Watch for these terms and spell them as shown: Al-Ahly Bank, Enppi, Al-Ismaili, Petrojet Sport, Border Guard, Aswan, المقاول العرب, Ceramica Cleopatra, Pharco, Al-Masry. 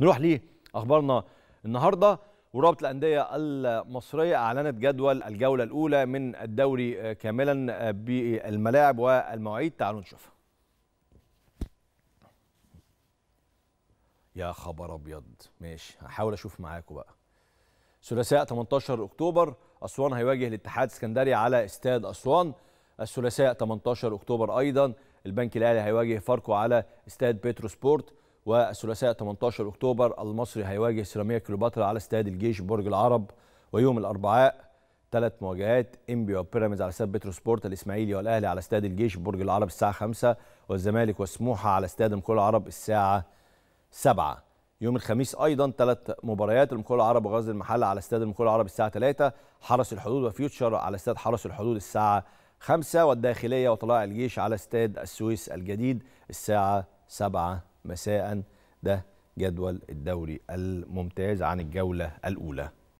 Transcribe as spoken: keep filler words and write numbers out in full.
نروح ليه اخبارنا النهارده. ورابطه الانديه المصريه اعلنت جدول الجوله الاولى من الدوري كاملا بالملاعب والمواعيد، تعالوا نشوفها. يا خبر ابيض، ماشي هحاول اشوف معاكم بقى. ثلاثاء ثمانية عشر اكتوبر اسوان هيواجه الاتحاد اسكندريه على استاد اسوان. الثلاثاء ثمانية عشر اكتوبر ايضا البنك الاهلي هيواجه فاركو على استاد بيترو سبورت. والثلاثاء ثمانية عشر اكتوبر المصري هيواجه سيراميكا كليوباترا على استاد الجيش برج العرب. ويوم الاربعاء ثلاث مواجهات، انبي وبيراميدز على استاد بيترو سبورت، الاسماعيلي والاهلي على استاد الجيش برج العرب الساعه خمسة، والزمالك والسموحه على استاد المقاول العرب الساعه سبعة. يوم الخميس ايضا ثلاث مباريات، المقاول العرب وغزل المحله على استاد المقاول العرب الساعه ثلاثة، حرس الحدود وفيوتشر على استاد حرس الحدود الساعه خمسة، والداخليه وطلائع الجيش على استاد السويس الجديد الساعه سبعة مساء. ده جدول الدوري الممتاز عن الجولة الأولى.